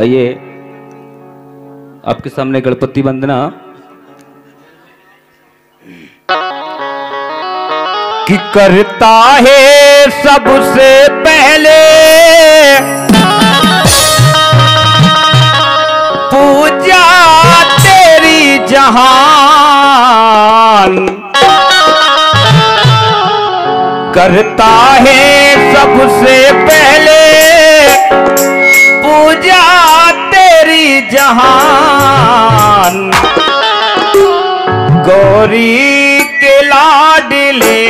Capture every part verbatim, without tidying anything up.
आइए आपके सामने गणपति वंदना कि करता है सबसे पहले पूजा तेरी जहान, करता है सबसे पहले पूजा तेरी जहान। गौरी के लाडले,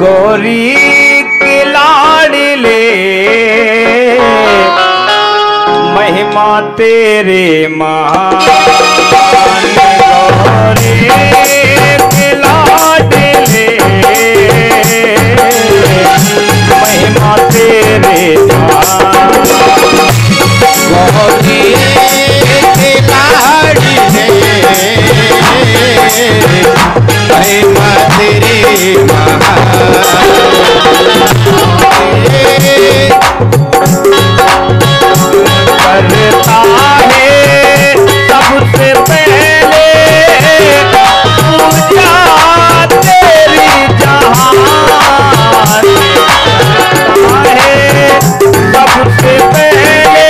गौरी के लाडले महिमा तेरे महान। गौरी के लाडले महिमा तेरे महान। गौरी के लाडले महिमा तेरी महान। करता है सबसे पहले पूजा तेरी जहान, है सबसे पहले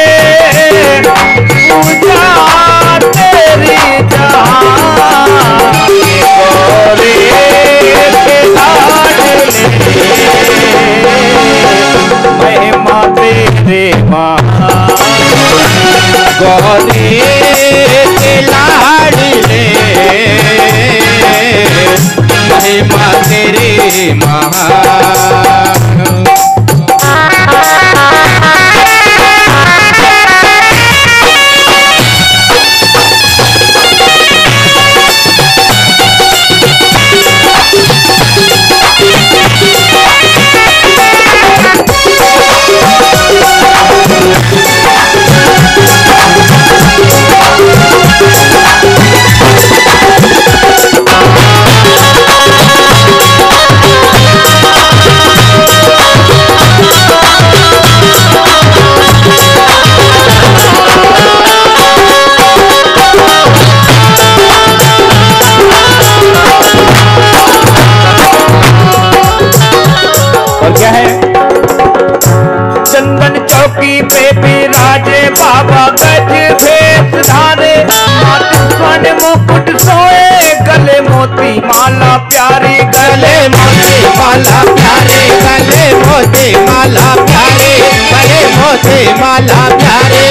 पूजा तेरी जहान। महिमा तेरे महान। गौरी के लाड़ले महिमा तेरे महान। चौकी पे विराजे बाबा गज भेष धारे, हाथ वन मुकुट सोए गले मोती माला प्यारे, गले मोती माला प्यारे, गले मोती माला प्यारे, गले मोती माला प्यारे।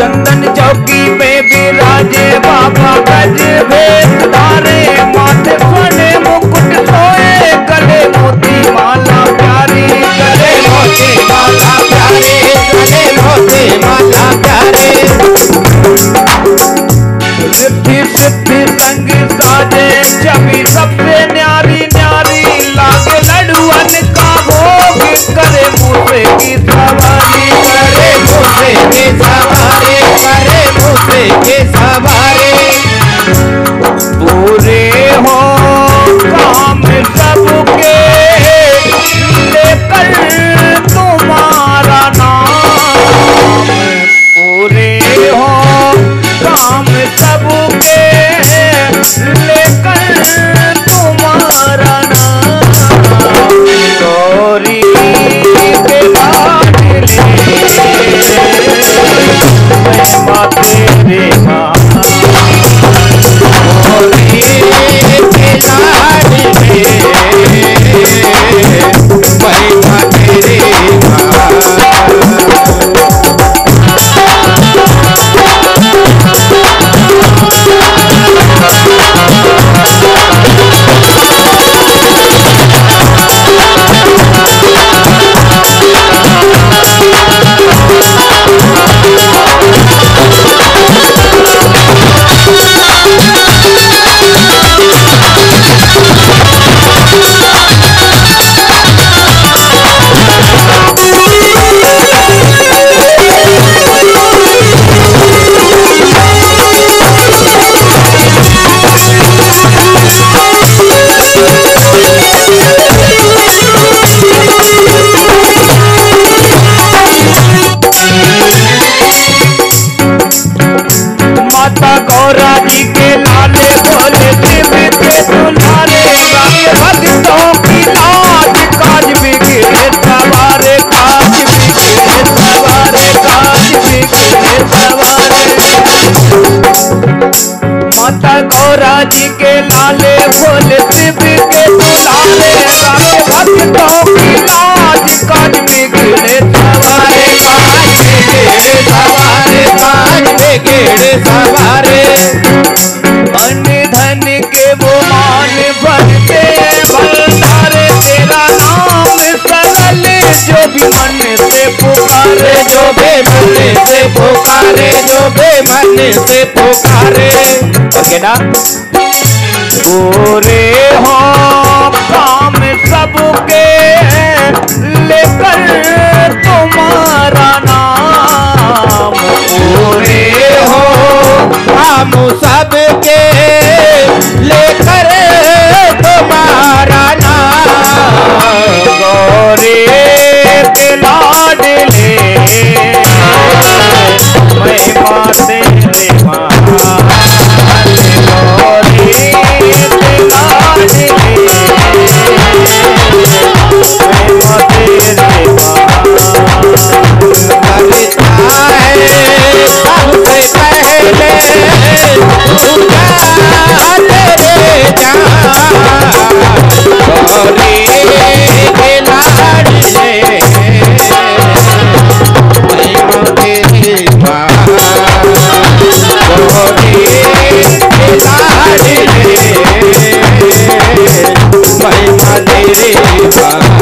चंदन चौकी पे विराजे बाबा गज भेष धारे, माथे वन मुकुट सोए गले मोती माला प्यारे, गले मोती माला मन से पुकारे जो बेमन से पुकारे ओके ना गोरे हो काम सबके लेकर तुम्हारा नाम गोरे हो काम सबके लेकर तुम्हारा नाम गौरी के लाडले महिमा तेरी महान गौरी के लाडले महिमा तेरी महान करता है सबसे पहले पूजा तेरे जान महिमा तेरी महान।